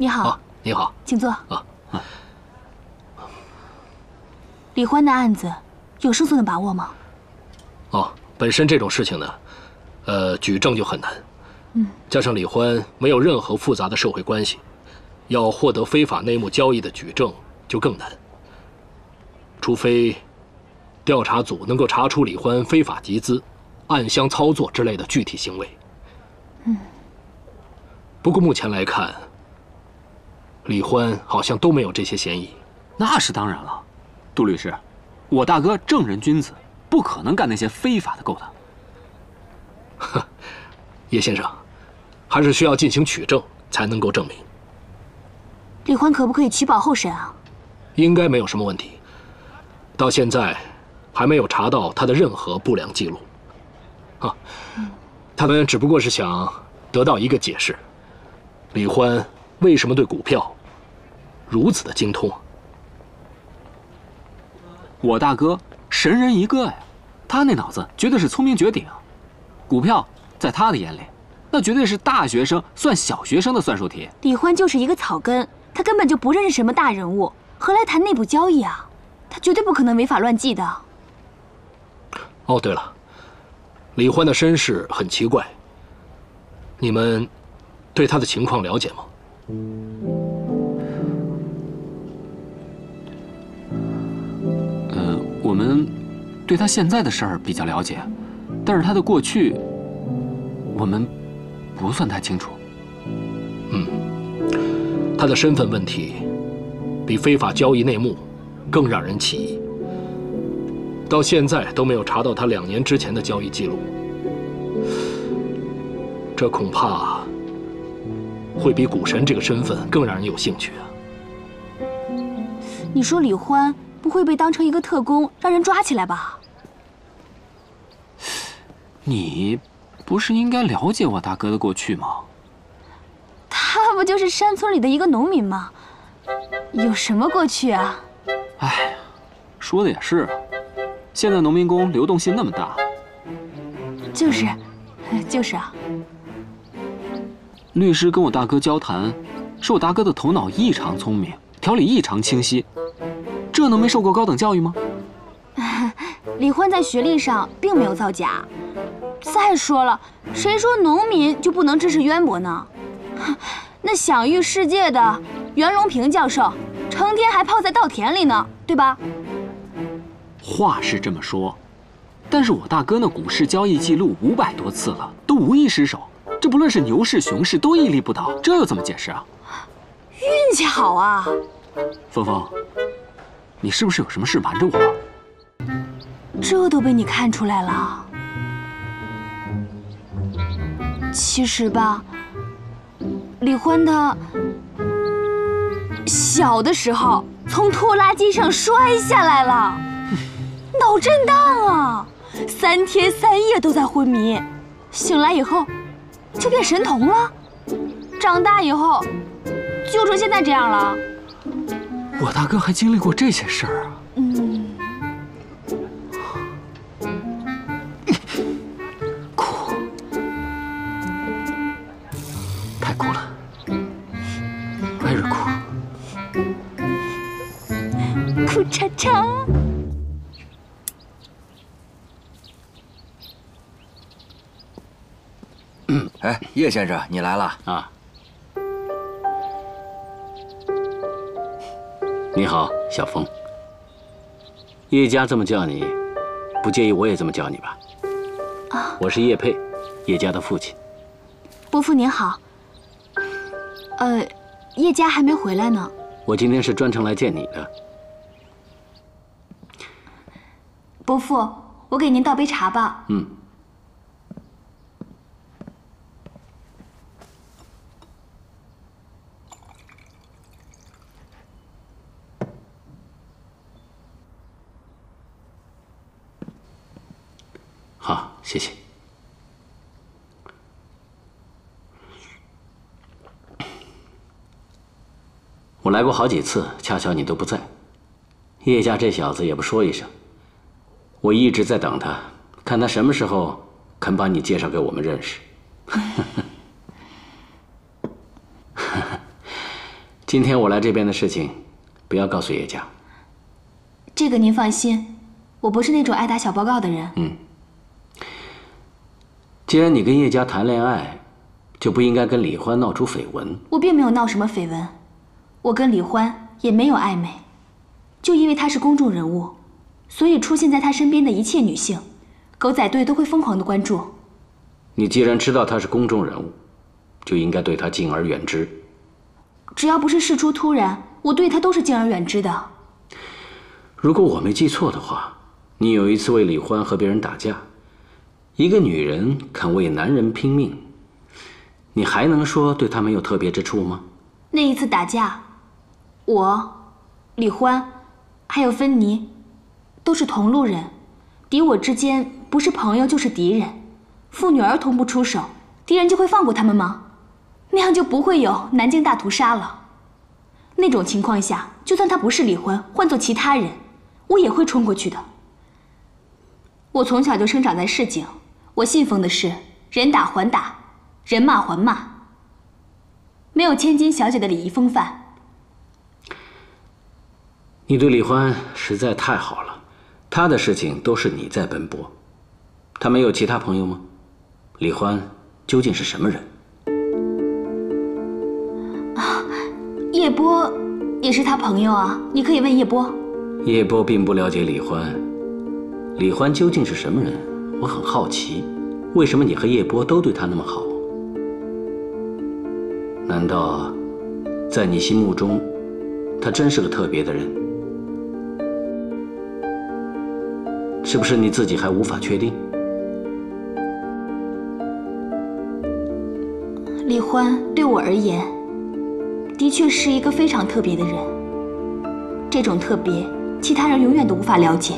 你好。哦，你好，请坐。啊，李欢的案子有胜算的把握吗？哦，本身这种事情呢，举证就很难。嗯，加上李欢没有任何复杂的社会关系，要获得非法内幕交易的举证就更难。除非调查组能够查出李欢非法集资、暗箱操作之类的具体行为。嗯。 不过目前来看，李欢好像都没有这些嫌疑。那是当然了，杜律师，我大哥正人君子，不可能干那些非法的勾当。哼，叶先生，还是需要进行取证才能够证明。李欢可不可以取保候审啊？应该没有什么问题。到现在还没有查到他的任何不良记录。啊，他们只不过是想得到一个解释。 李欢为什么对股票如此的精通？我大哥神人一个呀，他那脑子绝对是聪明绝顶。股票在他的眼里，那绝对是大学生算小学生的算术题。李欢就是一个草根，他根本就不认识什么大人物，何来谈内部交易啊？他绝对不可能违法乱纪的。哦，对了，李欢的身世很奇怪，你们 对他的情况了解吗？我们对他现在的事儿比较了解，但是他的过去，我们不算太清楚。嗯，他的身份问题比非法交易内幕更让人起疑，到现在都没有查到他2年之前的交易记录，这恐怕 会比股神这个身份更让人有兴趣啊！你说李欢不会被当成一个特工让人抓起来吧？你不是应该了解我大哥的过去吗？他不就是山村里的一个农民吗？有什么过去啊？哎，说的也是啊，现在农民工流动性那么大。就是，就是啊。 律师跟我大哥交谈，说我大哥的头脑异常聪明，条理异常清晰，这能没受过高等教育吗？李欢在学历上并没有造假。再说了，谁说农民就不能知识渊博呢？那享誉世界的袁隆平教授，成天还泡在稻田里呢，对吧？话是这么说，但是我大哥那股市交易记录500多次了，都无一失手。 这不论是牛市、熊市，都屹立不倒，这又怎么解释啊？运气好啊！峰峰，你是不是有什么事瞒着我？这都被你看出来了。其实吧，李欢他小的时候从拖拉机上摔下来了，脑震荡啊，3天3夜都在昏迷，醒来以后 就变神童了，长大以后就成现在这样了。我大哥还经历过这些事儿啊。嗯。哭，太哭了，艾瑞哭，哭叉叉。 哎，叶先生，你来了啊！你好，小峰。叶家这么叫你，不介意我也这么叫你吧？啊，我是叶佩，叶家的父亲。伯父您好。叶家还没回来呢。我今天是专程来见你的。伯父，我给您倒杯茶吧。嗯。 好，谢谢。我来过好几次，恰巧你都不在。叶家这小子也不说一声，我一直在等他，看他什么时候肯把你介绍给我们认识。今天我来这边的事情，不要告诉叶家。这个您放心，我不是那种爱打小报告的人。嗯。既然你跟叶家谈恋爱，就不应该跟李欢闹出绯闻。我并没有闹什么绯闻，我跟李欢也没有暧昧，就因为他是公众人物，所以出现在他身边的一切女性，狗仔队都会疯狂的关注。 你既然知道他是公众人物，就应该对他敬而远之。只要不是事出突然，我对他都是敬而远之的。如果我没记错的话，你有一次为李欢和别人打架，一个女人肯为男人拼命，你还能说对她没有特别之处吗？那一次打架，我、李欢，还有芬妮，都是同路人，敌我之间不是朋友就是敌人。 妇女儿童不出手，敌人就会放过他们吗？那样就不会有南京大屠杀了。那种情况下，就算他不是李欢，换做其他人，我也会冲过去的。我从小就生长在市井，我信奉的是人打还打，人骂还骂，没有千金小姐的礼仪风范。你对李欢实在太好了，他的事情都是你在奔波，他没有其他朋友吗？ 李欢究竟是什么人？啊，叶波也是他朋友啊，你可以问叶波。叶波并不了解李欢，李欢究竟是什么人？我很好奇，为什么你和叶波都对他那么好？难道在你心目中，他真是个特别的人？是不是你自己还无法确定？ 李欢对我而言，的确是一个非常特别的人。这种特别，其他人永远都无法了解。